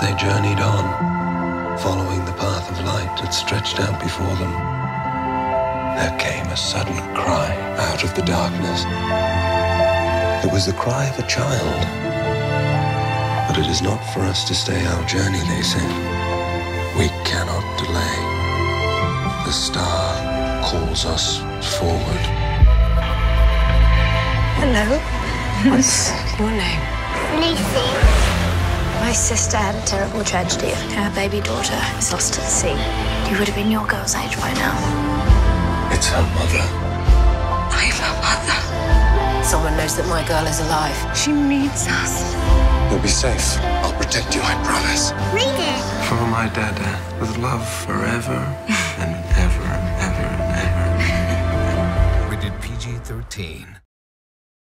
As they journeyed on, following the path of light that stretched out before them, there came a sudden cry out of the darkness. It was the cry of a child. But it is not for us to stay our journey, they said. We cannot delay. The star calls us forward. Hello. What's your name? Lucy. My sister had a terrible tragedy. Her baby daughter was lost to the sea. You would have been your girl's age by now. It's her mother. I'm her mother. Someone knows that my girl is alive. She needs us. You'll be safe. I'll protect you, I promise. Read it. For my dada, with love forever and ever and ever and ever. Rated PG-13.